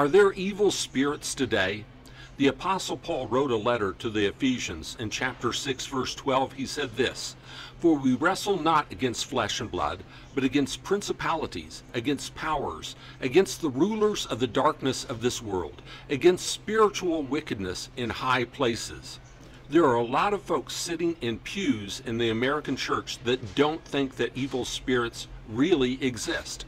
Are there evil spirits today? The Apostle Paul wrote a letter to the Ephesians. In chapter 6, verse 12, he said this, "For we wrestle not against flesh and blood, but against principalities, against powers, against the rulers of the darkness of this world, against spiritual wickedness in high places." There are a lot of folks sitting in pews in the American church that don't think that evil spirits really exist.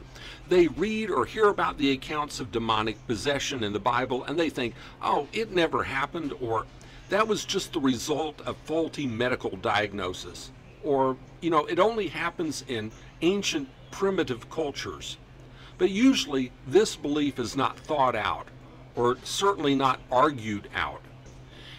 They read or hear about the accounts of demonic possession in the Bible and they think, oh, it never happened, or that was just the result of faulty medical diagnosis, or, you know, it only happens in ancient primitive cultures. But usually this belief is not thought out, or certainly not argued out.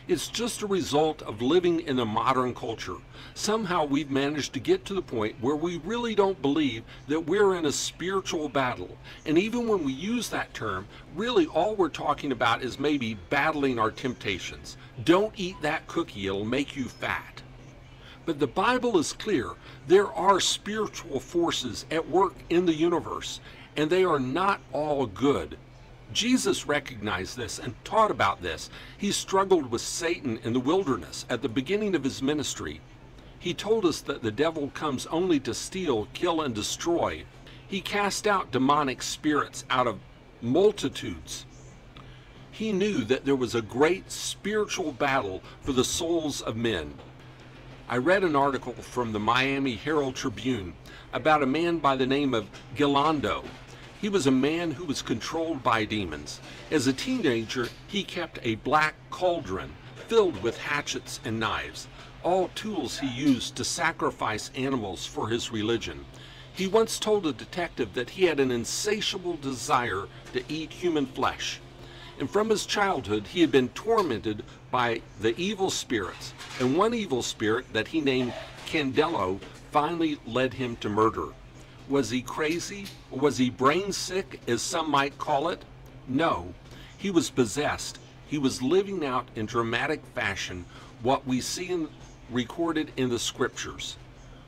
It's just a result of living in a modern culture. Somehow we've managed to get to the point where we really don't believe that we're in a spiritual battle. And even when we use that term, really all we're talking about is maybe battling our temptations. Don't eat that cookie, it'll make you fat. But the Bible is clear. There are spiritual forces at work in the universe, and they are not all good. Jesus recognized this and taught about this. He struggled with Satan in the wilderness at the beginning of his ministry. He told us that the devil comes only to steal, kill, and destroy. He cast out demonic spirits out of multitudes. He knew that there was a great spiritual battle for the souls of men. I read an article from the Miami Herald Tribune about a man by the name of Gilando. He was a man who was controlled by demons. As a teenager, he kept a black cauldron filled with hatchets and knives, all tools he used to sacrifice animals for his religion. He once told a detective that he had an insatiable desire to eat human flesh. And from his childhood, he had been tormented by the evil spirits. And one evil spirit that he named Candelo finally led him to murder. Was he crazy? Was he brain sick, as some might call it? No, he was possessed. He was living out in dramatic fashion what we see recorded in the scriptures.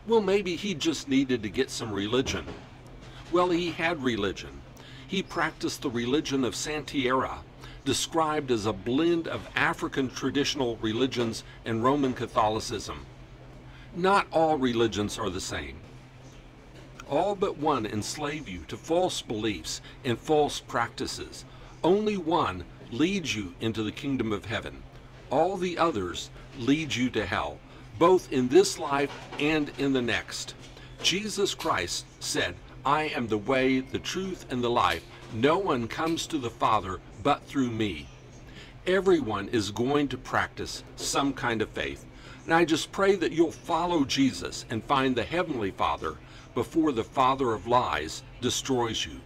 Well, maybe he just needed to get some religion. Well, he had religion. He practiced the religion of Santería, described as a blend of African traditional religions and Roman Catholicism. Not all religions are the same. All but one enslave you to false beliefs and false practices. Only one leads you into the kingdom of heaven. All the others lead you to hell, both in this life and in the next. Jesus Christ said, "I am the way, the truth, and the life. No one comes to the Father but through me." Everyone is going to practice some kind of faith. And I just pray that you'll follow Jesus and find the Heavenly Father before the father of lies destroys you.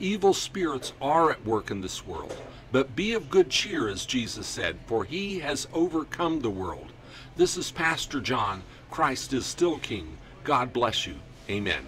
Evil spirits are at work in this world, but be of good cheer, as Jesus said, for he has overcome the world. This is Pastor John. Christ is still King. God bless you. Amen.